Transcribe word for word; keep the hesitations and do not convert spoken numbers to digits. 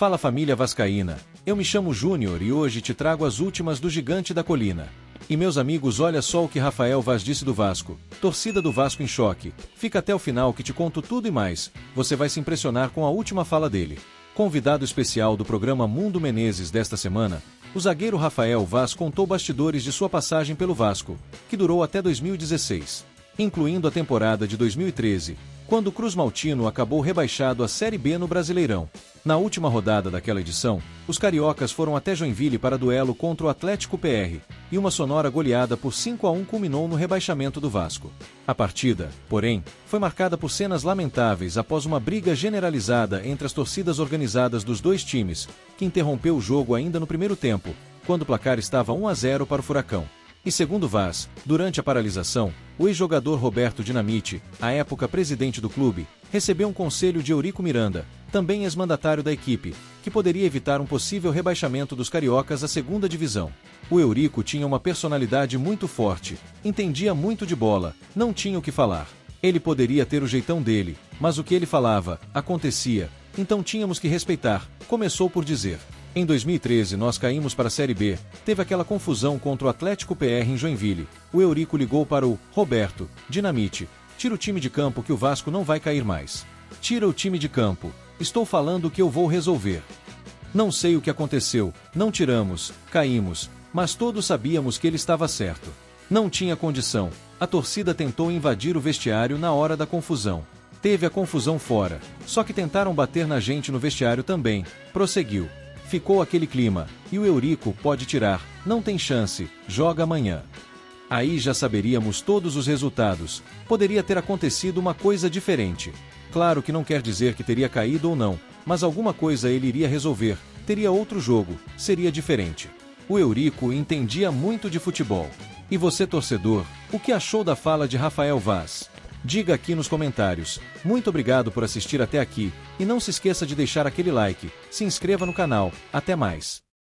Fala família vascaína, eu me chamo Júnior e hoje te trago as últimas do Gigante da Colina. E meus amigos, olha só o que Rafael Vaz disse do Vasco, torcida do Vasco em choque, fica até o final que te conto tudo e mais, você vai se impressionar com a última fala dele. Convidado especial do programa Mundo Menezes desta semana, o zagueiro Rafael Vaz contou bastidores de sua passagem pelo Vasco, que durou até dois mil e dezesseis, incluindo a temporada de dois mil e treze, quando Cruz Maltino acabou rebaixado à Série B no Brasileirão. Na última rodada daquela edição, os cariocas foram até Joinville para duelo contra o Atlético P R, e uma sonora goleada por cinco a um culminou no rebaixamento do Vasco. A partida, porém, foi marcada por cenas lamentáveis após uma briga generalizada entre as torcidas organizadas dos dois times, que interrompeu o jogo ainda no primeiro tempo, quando o placar estava um a zero para o Furacão. E segundo Vaz, durante a paralisação, o ex-jogador Roberto Dinamite, à época presidente do clube, recebeu um conselho de Eurico Miranda, também ex-mandatário da equipe, que poderia evitar um possível rebaixamento dos cariocas à segunda divisão. O Eurico tinha uma personalidade muito forte, entendia muito de bola, não tinha o que falar. Ele poderia ter o jeitão dele, mas o que ele falava, acontecia, então tínhamos que respeitar, começou por dizer. Em dois mil e treze nós caímos para a Série B, teve aquela confusão contra o Atlético P R em Joinville, o Eurico ligou para o Roberto Dinamite, tira o time de campo que o Vasco não vai cair mais. Tira o time de campo. Estou falando que eu vou resolver. Não sei o que aconteceu, não tiramos, caímos, mas todos sabíamos que ele estava certo. Não tinha condição, a torcida tentou invadir o vestiário na hora da confusão. Teve a confusão fora, só que tentaram bater na gente no vestiário também, prosseguiu. Ficou aquele clima, e o Eurico pode tirar, não tem chance, joga amanhã. Aí já saberíamos todos os resultados, poderia ter acontecido uma coisa diferente. Claro que não quer dizer que teria caído ou não, mas alguma coisa ele iria resolver, teria outro jogo, seria diferente. O Eurico entendia muito de futebol. E você, torcedor, o que achou da fala de Rafael Vaz? Diga aqui nos comentários. Muito obrigado por assistir até aqui, e não se esqueça de deixar aquele like, se inscreva no canal, até mais.